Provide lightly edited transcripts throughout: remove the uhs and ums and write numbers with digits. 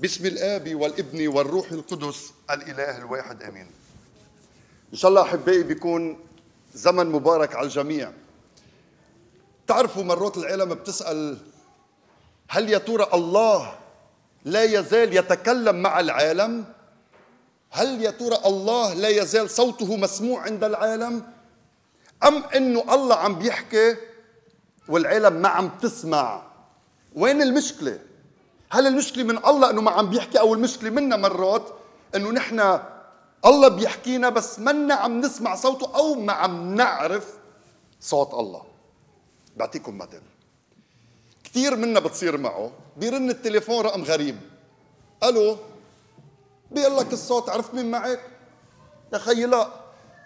باسم الآب والابن والروح القدس الإله الواحد آمين. إن شاء الله أحبائي بيكون زمن مبارك على الجميع. تعرفوا مرات العالم بتسأل هل يا ترى الله لا يزال يتكلم مع العالم؟ هل يا ترى الله لا يزال صوته مسموع عند العالم؟ أم إنه الله عم بيحكي والعالم ما عم تسمع؟ وين المشكلة؟ هل المشكلة من الله إنه ما عم بيحكي، أو المشكلة منا مرات إنه نحن الله بيحكينا بس منا عم نسمع صوته أو ما عم نعرف صوت الله؟ بعطيكم مثل. كثير منا بتصير معه بيرن التليفون رقم غريب، ألو، بيقول لك الصوت عرفت مين معك؟ يا خيي لا،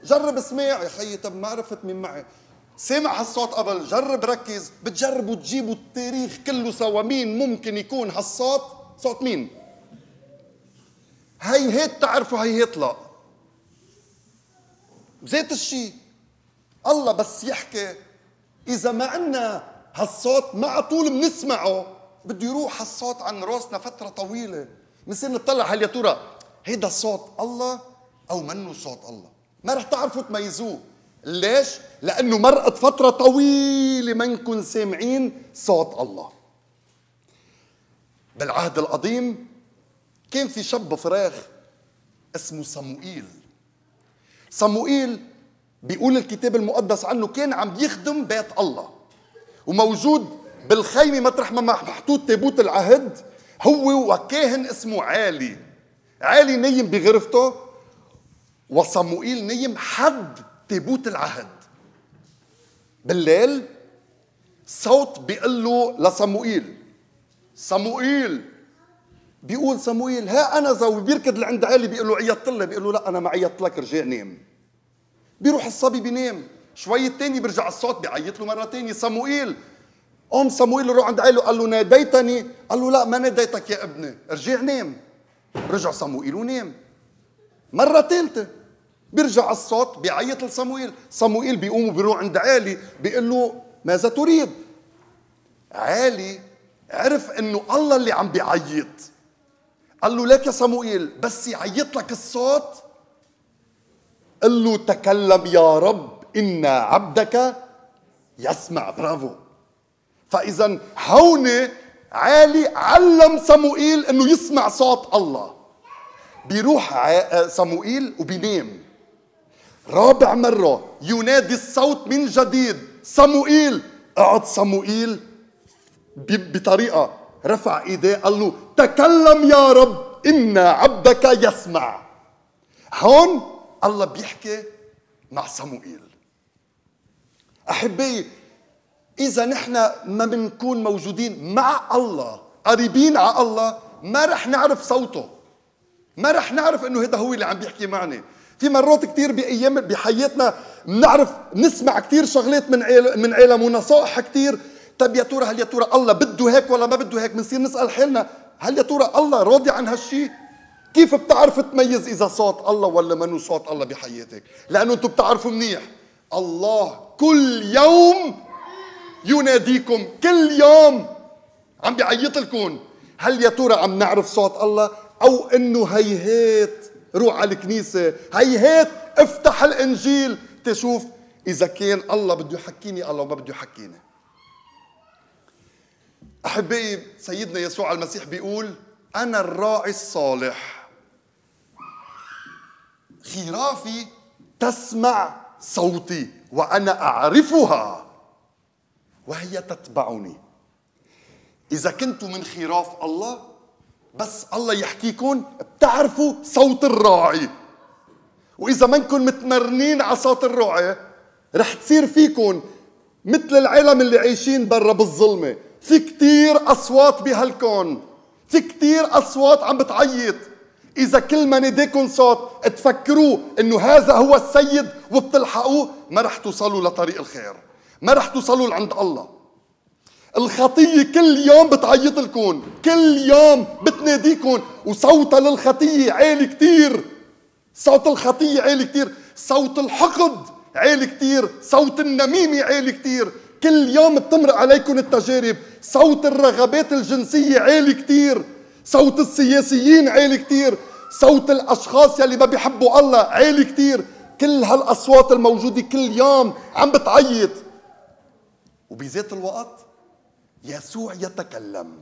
جرب اسمع، يا خيي طب ما عرفت مين معي، سمع هالصوت قبل، جرب ركز، بتجربوا تجيبوا التاريخ كله سوا مين ممكن يكون هالصوت؟ صوت مين؟ هيهات تعرفوا هيهات لا. بذات الشيء الله بس يحكي، إذا ما عندنا هالصوت ما على طول بنسمعه، بده يروح هالصوت عن راسنا فترة طويلة، بنصير نطلع هل يا ترى هيدا صوت الله أو منه صوت الله؟ ما رح تعرفوا تميزوه. ليش؟ لأنه مرقت فترة طويلة ما نكون سامعين صوت الله. بالعهد القديم كان في شاب فراخ اسمه صموئيل. صموئيل بيقول الكتاب المقدس عنه كان عم يخدم بيت الله، وموجود بالخيمة مطرح ما محطوط تابوت العهد هو وكاهن اسمه عالي. عالي نيم بغرفته وصموئيل نيم حد تابوت العهد. بالليل صوت بيقول له لصموئيل، صموئيل، بيقول صموئيل ها انا زوي، بيركض لعند عالي بيقول له عيطت لي، بيقول له لا انا ما عيطت لك رجع نام. بيروح الصبي بينام، شوي الثاني برجع الصوت بيعيط له مره ثانيه، صموئيل قوم، صموئيل روح عند عالي قال له ناديتني، قال له لا ما ناديتك يا ابني رجع نام. رجع صموئيل ونام. مره ثالثه بيرجع الصوت بيعيط لصموئيل، صموئيل بيقوم وبيروح عند عالي بيقول له ماذا تريد؟ عالي عرف انه الله اللي عم بيعيط، قال له لك يا صموئيل بس يعيط لك الصوت قل له تكلم يا رب إن عبدك يسمع. برافو. فإذا هون عالي علم صموئيل انه يسمع صوت الله. بيروح صموئيل وبينام. رابع مرة ينادي الصوت من جديد، صموئيل اقعد. صموئيل بطريقة رفع ايديه قال له تكلم يا رب إن عبدك يسمع. هون الله بيحكي مع صموئيل. أحبائي إذا نحن ما بنكون موجودين مع الله قريبين على الله ما رح نعرف صوته، ما رح نعرف إنه هذا هو اللي عم بيحكي معنا. في مرات كثير بأيام بحياتنا بنعرف نسمع كثير شغلات من عالم ونصائح كثير. طب يا ترى هل يا ترى الله بده هيك ولا ما بده هيك؟ بنصير نسأل حالنا هل يا ترى الله راضي عن هالشيء؟ كيف بتعرف تميز إذا صوت الله ولا منو صوت الله بحياتك؟ لأنه أنتم بتعرفوا منيح الله كل يوم يناديكم، كل يوم عم بيعيط لكم. هل يا ترى عم نعرف صوت الله أو إنه هيهات روح على الكنيسة، هيهات افتح الإنجيل تشوف إذا كان الله بده يحكيني الله وما بده يحكيني؟ أحبائي سيدنا يسوع المسيح بيقول أنا الراعي الصالح، خرافي تسمع صوتي وأنا أعرفها وهي تتبعني. إذا كنتوا من خراف الله بس الله يحكيكم بتعرفوا صوت الراعي، وإذا ما انكم متمرنين على صوت الراعي رح تصير فيكم مثل العالم اللي عايشين برا بالظلمة. في كتير أصوات بهالكون، في كتير أصوات عم بتعيط. إذا كل ما ناديكم صوت تفكروا إنه هذا هو السيد وبتلحقوه ما رح توصلوا لطريق الخير، ما رح توصلوا لعند الله. الخطية كل يوم بتعيط لكم، كل يوم بتناديكم، وصوتها للخطية عالي كتير، صوت الخطية عالي كتير، صوت الحقد عالي كتير، صوت النميمة عالي كتير. كل يوم بتمرق عليكم التجارب، صوت الرغبات الجنسية عالي كتير، صوت السياسيين عالي كتير، صوت الأشخاص يلي ما بيحبوا الله عالي كتير. كل هالأصوات الموجودة كل يوم عم بتعيط، وبذات الوقت يسوع يتكلم.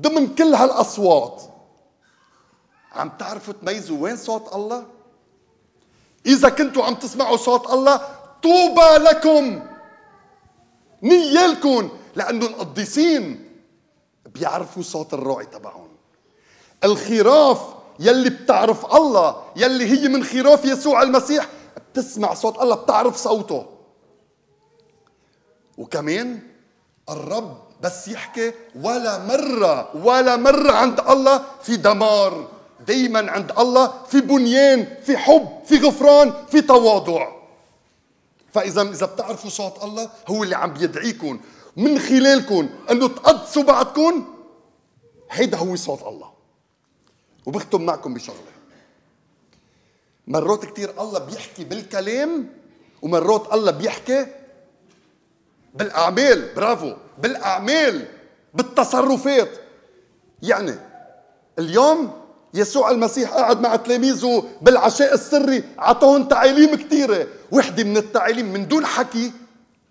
ضمن كل هالأصوات عم تعرفوا تميزوا وين صوت الله؟ إذا كنتوا عم تسمعوا صوت الله طوبى لكم، نيالكم، لأنه القديسين بيعرفوا صوت الراعي تبعهم. الخراف يلي بتعرف الله، يلي هي من خراف يسوع المسيح، بتسمع صوت الله، بتعرف صوته. وكمان الرب بس يحكي ولا مرة عند الله في دمار، دايما عند الله في بنيان، في حب، في غفران، في تواضع. فإذا بتعرفوا صوت الله، هو اللي عم بيدعيكم من خلالكم أنه تقدسوا بعضكم، هيدا هو صوت الله. وبختم معكم بشغلة، مرات كتير الله بيحكي بالكلام، ومرات الله بيحكي بالأعمال. برافو، بالأعمال، بالتصرفات. يعني اليوم يسوع المسيح قاعد مع تلاميذه بالعشاء السري، عطاهم تعاليم كثيرة. وحدة من التعاليم من دون حكي،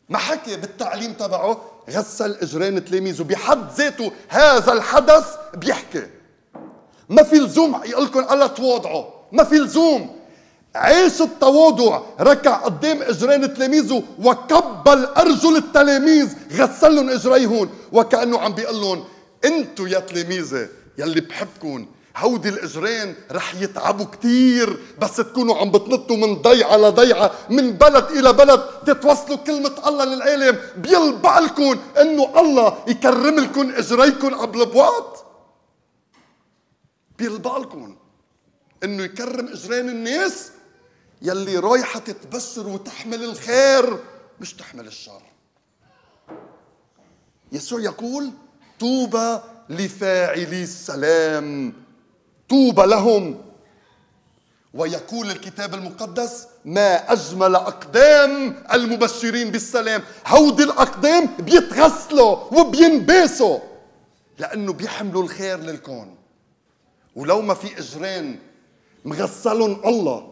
ما حكي بالتعليم تبعه، غسل اجرين تلاميذه. بحد ذاته هذا الحدث بيحكي. ما في لزوم يقول لكم الله تواضعوا، ما في لزوم. عيش التواضع، ركع قدام اجرين تلاميذه وكبل ارجل التلاميذ، غسل لهم اجريهم، وكانه عم بيقول لهم انتم يا تلاميذي يلي بحبكم، هودي الاجرين رح يتعبوا كتير، بس تكونوا عم بتنطوا من ضيعه لضيعه، من بلد الى بلد، تتوصلوا كلمه الله للعالم. بيلبق لكم انه الله يكرم لكم اجريكم قبل بوقت، بيلبق لكم انه يكرم اجرين الناس يلي رايحه تتبشر وتحمل الخير مش تحمل الشر. يسوع يقول طوبى لفاعلي السلام، طوبى لهم. ويقول الكتاب المقدس ما أجمل أقدام المبشرين بالسلام. هودي الأقدام بيتغسلوا وبينباسوا لأنه بيحملوا الخير للكون. ولو ما في إجران مغسلهم الله،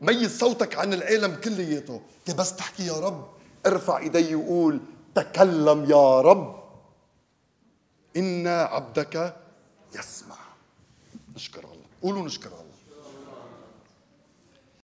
ميز صوتك عن العالم كلياته. بس تحكي يا رب، ارفع ايدي وقول تكلم يا رب إن عبدك يسمع. نشكر الله، قولوا نشكر الله.